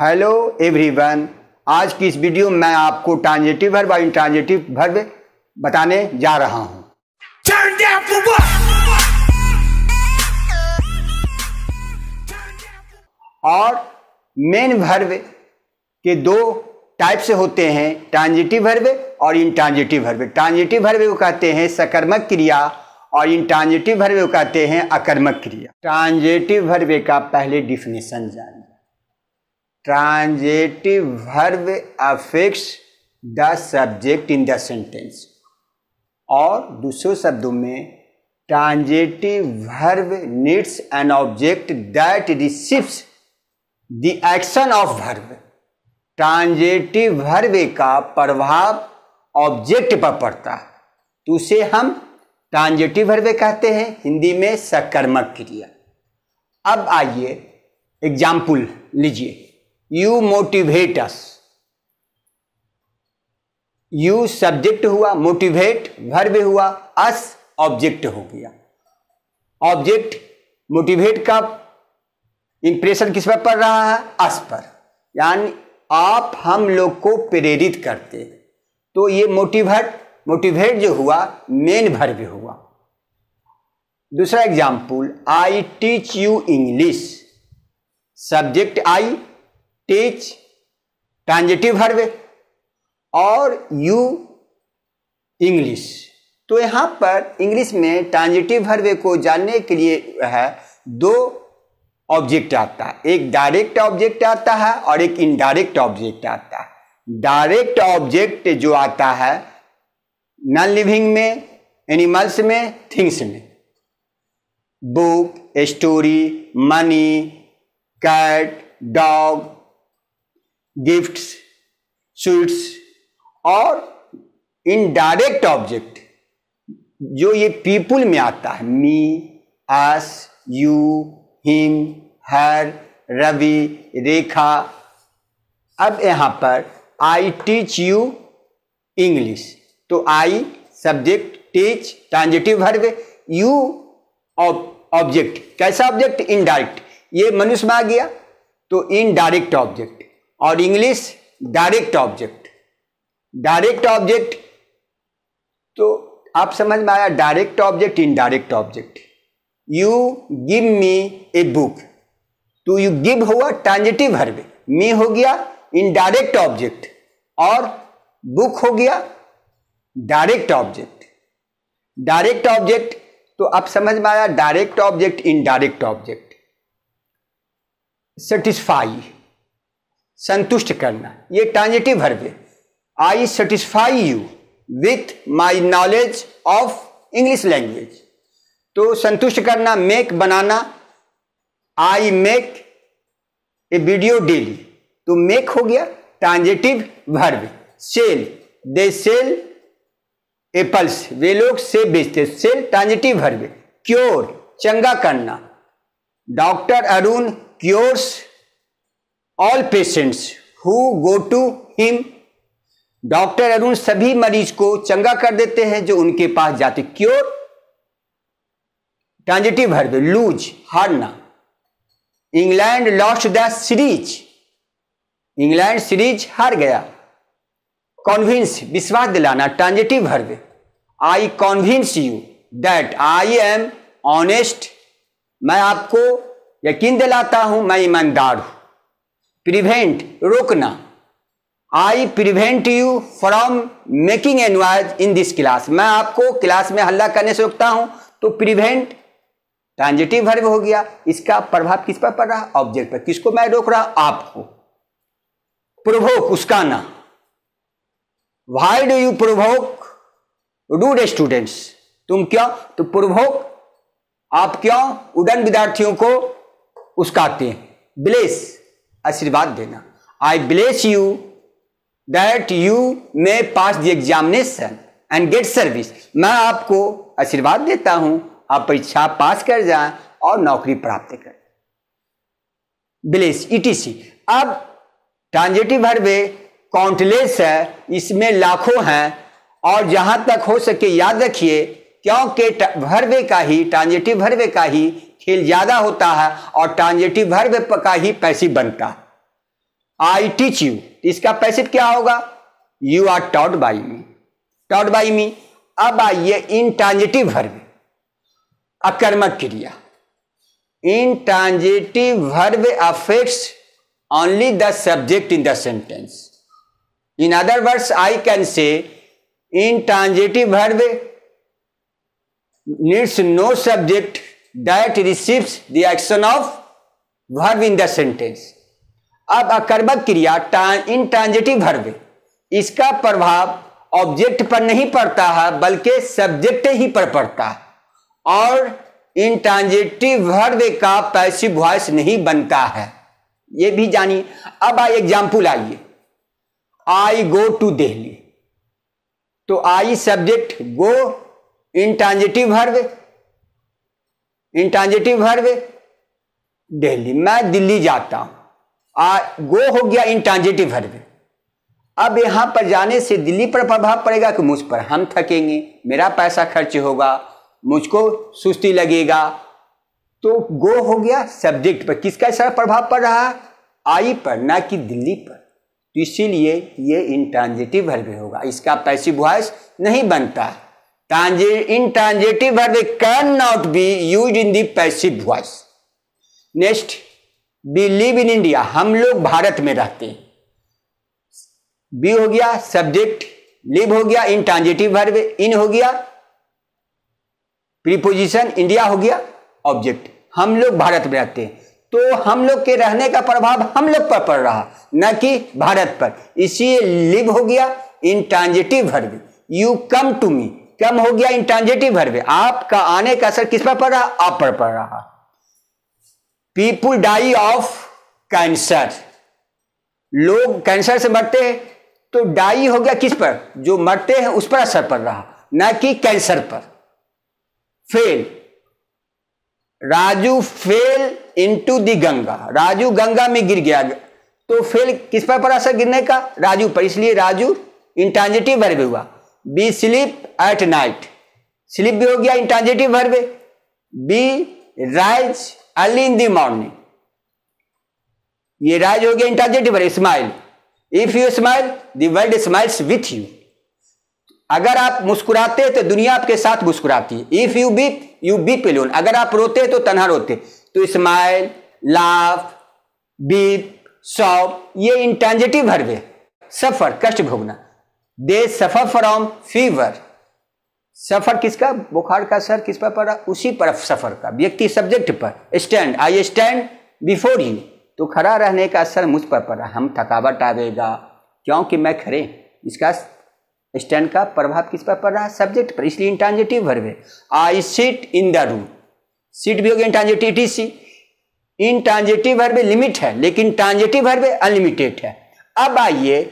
Hello everyone, आज की इस वीडियो में मैं आपको ट्रांजिटिव वर्ब और इंट्रांजिटिव वर्ब बताने जा रहा हूं। और मेन वर्ब के दो टाइप से होते हैं, ट्रांजिटिव वर्ब और इंट्रांजिटिव वर्ब। ट्रांजिटिव वर्ब को कहते हैं सकर्मक क्रिया और इंट्रांजिटिव वर्ब को कहते हैं अकर्मक क्रिया। ट्रांजिटिव वर्ब का पहले डिफिनेशन जानिए। Transitive verb affects the subject in the sentence. और दूसरे शब्दों में transitive verb needs an object that receives the action of verb. Transitive verb का प्रभाव ऑब्जेक्ट पर पड़ता है तो उसे हम ट्रांजिटिव वर्ब कहते हैं, हिंदी में सकर्मक क्रिया। अब आइए एग्जाम्पल लीजिए। You motivate us. You subject हुआ, मोटिवेट वर्ब हुआ, अस ऑब्जेक्ट हो गया। ऑब्जेक्ट मोटिवेट का इंप्रेशन किस पर पड़ रहा है? अस पर। यानी आप हम लोग को प्रेरित करते। तो ये मोटिवेट जो हुआ मेन वर्ब हुआ। दूसरा example, I teach you English. Subject I, teach transitive verb और यू इंग्लिश। तो यहाँ पर इंग्लिश में ट्रांजिटिव वर्ब को जानने के लिए है दो ऑब्जेक्ट आता है, एक डायरेक्ट ऑब्जेक्ट आता है और एक इनडायरेक्ट ऑब्जेक्ट आता है। डायरेक्ट ऑब्जेक्ट जो आता है नॉन लिविंग में, एनिमल्स में, थिंग्स में, book, story, money, cat, dog, gifts, sweets. और इनडायरेक्ट ऑब्जेक्ट जो ये पीपुल में आता है, me, us, you, him, her, Ravi, Rekha. अब यहाँ पर आई टीच यू इंग्लिश, तो I subject, teach transitive verb, you object. कैसा ऑब्जेक्ट? इनडायरेक्ट। ये मनुष्य में आ गया तो इनडायरेक्ट ऑब्जेक्ट। और English direct object. Direct object तो आप समझ में आया, direct object, indirect object. You give me a book, तो यू गिव हुआ ट्रांजिटिव वर्ब, मी हो गया इनडायरेक्ट ऑब्जेक्ट और बुक हो गया डायरेक्ट ऑब्जेक्ट। डायरेक्ट ऑब्जेक्ट तो आप समझ में आया, direct object, indirect object. Satisfy, संतुष्ट करना, ये ट्रांजिटिव वर्ब है। I satisfy you with my knowledge of English language. तो संतुष्ट करना, मेक बनाना, I make a video daily, तो मेक हो गया transitive verb. Sell, they sell apples, वे लोग सेब बेचते, सेल ट्रांजिटिव वर्ब। क्योर, चंगा करना, doctor Arun cures all patients who go to him. Doctor Arun सभी मरीज को चंगा कर देते हैं जो उनके पास जाते। Cure transitive verb. लूज, हारना, England lost the series, England series हार गया। कॉन्विंस, विश्वास दिलाना, transitive verb. I convince you that, I am honest, मैं आपको यकीन दिलाता हूं मैं ईमानदार हूं। प्रिवेंट, रोकना, I prevent you from making a noise in this class, मैं आपको क्लास में हल्ला करने से रोकता हूं। तो प्रिवेंट ट्रांजिटिव वर्ब हो गया। इसका प्रभाव किस पर पड़ रहा है? ऑब्जेक्ट पर। किसको मैं रोक रहा हूं? आपको। प्रोवोक, उसकाना, why do you provoke rude students, तुम क्यों, तो प्रोवोक, आप क्यों उड़न विद्यार्थियों को उसकाते हैं। ब्लेस, आशीर्वाद देना, I bless you that you may pass the examination and get service, मैं आपको आशीर्वाद देता हूं आप परीक्षा पास कर जाएं और नौकरी प्राप्त करें। Bless, ETC. अब ट्रांजिटिव वर्ब काउंटलेस है, इसमें लाखों हैं और जहां तक हो सके याद रखिए, क्योंकि ट्रांजिटिव वर्ब का ही खेल ज्यादा होता है और ट्रांजिटिव वर्ब का ही पैसिव बनता है। आई टीच यू, इसका पैसिव क्या होगा, you are taught by me, taught by me. अब आइए इंट्रांजिटिव वर्ब, अकर्मक क्रिया। Intransitive verb affects only the subject in the sentence. In other words, I can say intransitive verb needs no subject that receives the action of verb in the sentence. अब अकर्मक क्रिया intransitive verb, इसका प्रभाव object पर नहीं पड़ता है बल्कि सब्जेक्ट ही पर पड़ता है, और intransitive verb का पैसिव वॉइस नहीं बनता है, ये भी जानिए। अब आई एग्जाम्पल आइए, आई गो टू दिल्ली, तो I subject, go intransitive verb, intransitive verb Delhi, मैं दिल्ली जाता हूं, गो हो गया इंट्रांजिटिव वर्ब। अब यहां पर जाने से दिल्ली पर प्रभाव पड़ेगा कि मुझ पर, हम थकेंगे, मेरा पैसा खर्च होगा, मुझको सुस्ती लगेगा, तो गो हो गया सब्जेक्ट पर, किसका सारा प्रभाव पड़ रहा है, आई पर, ना कि दिल्ली पर, तो इसीलिए ये इंट्रांजिटिव वर्ब होगा, इसका पैसिव वॉइस नहीं बनता। Intransitive verb can not be use in the passive voice. Next, we live in India, हम लोग भारत में रहते हैं, बी हो गया सब्जेक्ट, लिव हो गया इंट्रांजिटिव वर्ब, इन हो गया प्रीपोजिशन, इंडिया हो गया ऑब्जेक्ट, हम लोग भारत में रहते हैं, तो हम लोग के रहने का प्रभाव हम लोग पर पड़ रहा, न कि भारत पर, इसीलिए लिव हो गया intransitive verb. You come to me, come हो गया इंट्रांजिटिव वर्ब, आपका आने का असर किस पर पड़ रहा, आप पर पड़ रहा। पीपुल डाई ऑफ कैंसर, लोग कैंसर से मरते हैं, तो डाई हो गया किस पर, जो मरते हैं उस पर असर पड़ रहा, न कि कैंसर पर। Fell, Raju fell into the Ganga, Raju Ganga में गिर गया, तो फेल किस पर पड़ा असर गिरने का, राजू पर, इसलिए राजू इंट्रांजिटिव वर्ब हुआ। We sleep at night, sleep भी हो गया intransitive verb, we rise early in the morning, ये राइज हो गया intransitive verb. Smile, if you smile the world smiles with you, अगर आप मुस्कुराते हैं तो दुनिया आपके साथ मुस्कुराती है। If you weep, you weep alone, अगर आप रोते हैं तो तन्हा रोते, तो स्माइल, लाफ, बीप, सॉफ, ये इंट्रांजिटिव वर्ब है। सफर, कष्ट भोगना, दे सफर फ्रॉम फीवर, सफर किसका, बुखार का असर किस पर पड़ा, उसी पर सफर का, व्यक्ति सब्जेक्ट पर। Stand, I stand before you, तो खड़ा रहने का असर मुझ पर पड़ा, हम थकावट आवेगा क्योंकि मैं खड़े, इसका स्टैंड का प्रभाव किस पर पड़ रहा है, सब्जेक्ट पर, इसलिए इंट्रांजिटिव वर्ब है। I sit in the room, sit भी हो गया intransitive, ETC intransitive verb limit है, लेकिन ट्रांजिटिव वर्ब अनलिमिटेड है। अब आइए,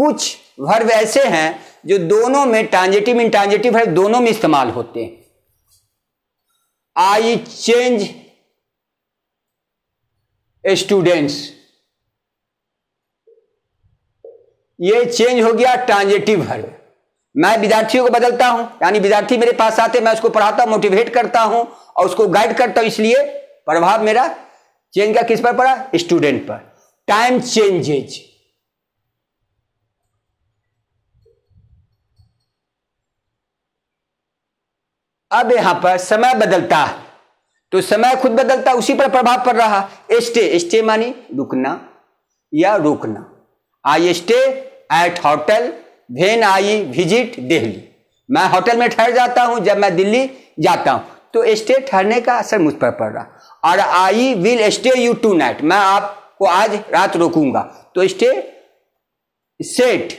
कुछ वर्ब ऐसे हैं जो दोनों में, ट्रांजिटिव इंट्रांजिटिव वर्ब दोनों में इस्तेमाल होते हैं। आई चेंज स्टूडेंट्स, ये चेंज हो गया ट्रांजिटिव वर्ब, मैं विद्यार्थियों को बदलता हूं, यानी विद्यार्थी मेरे पास आते, मैं उसको पढ़ाता हूं, मोटिवेट करता हूं और उसको गाइड करता हूं, इसलिए प्रभाव मेरा चेंज का किस पर पड़ा, स्टूडेंट पर। टाइम चेंजेज, अब यहां पर समय बदलता है, तो समय खुद बदलता, उसी पर प्रभाव पड़ रहा। स्टे, स्टे मानी रुकना या रोकना, I stay at hotel when I visit Delhi, मैं होटल में ठहर जाता हूं जब मैं दिल्ली जाता हूं, तो स्टे ठहरने का असर मुझ पर पड़ रहा। और I will stay you tonight, मैं आपको आज रात रोकूंगा, तो stay set,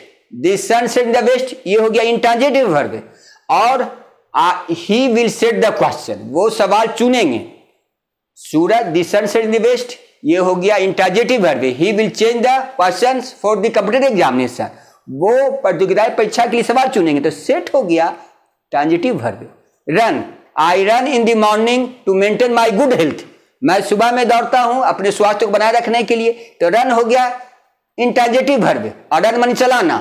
the sun set the west, ये हो गया इंट्रांजिटिव वर्ब। और he will set the question, वो सवाल चुनेंगे, सूरज the sun set the west, ये हो गया intransitive verb. He will change the questions for the computer examination, वो प्रतियोगिता परीक्षा के लिए सवाल चुनेंगे, तो सेट हो गया transitive verb. Run, I run in the morning to maintain my good health, मैं सुबह में दौड़ता हूं अपने स्वास्थ्य को बनाए रखने के लिए, तो रन हो गया इंट्रांजिटिव वर्ब, और रन माने चलाना।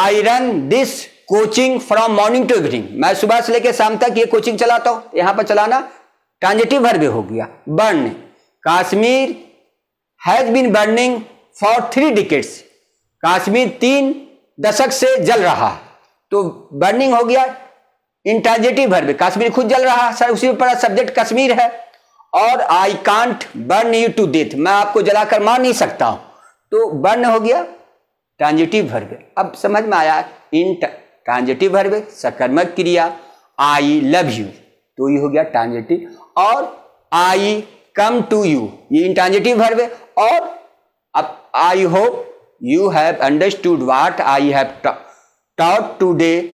I run this coaching from morning to evening, मैं सुबह से लेकर शाम तक ये कोचिंग चलाता हूं, यहां पर चलाना ट्रांजिटिव वर्ब हो गया। Burn, Kashmir has been burning for 3 decades, Kashmir 3 दशक से जल रहा है। तो बर्निंग हो गया इंटेंसिटी भर में, कश्मीर खुद जल रहा है सर, उसी में पड़ा सब्जेक्ट कश्मीर है। और I can't burn you to death, मैं आपको जलाकर मार नहीं सकता हूं, तो बर्न हो गया ट्रांजिटिव वर्ब। अब समझ में आया इन ट्रांजिटिव वर्ब सकर्मक क्रिया। आई लव यू तो ये हो गया ट्रांजिटिव, और आई कम टू यू ये इंट्रांजिटिव वर्ब। और अब I hope you have understood what I have taught today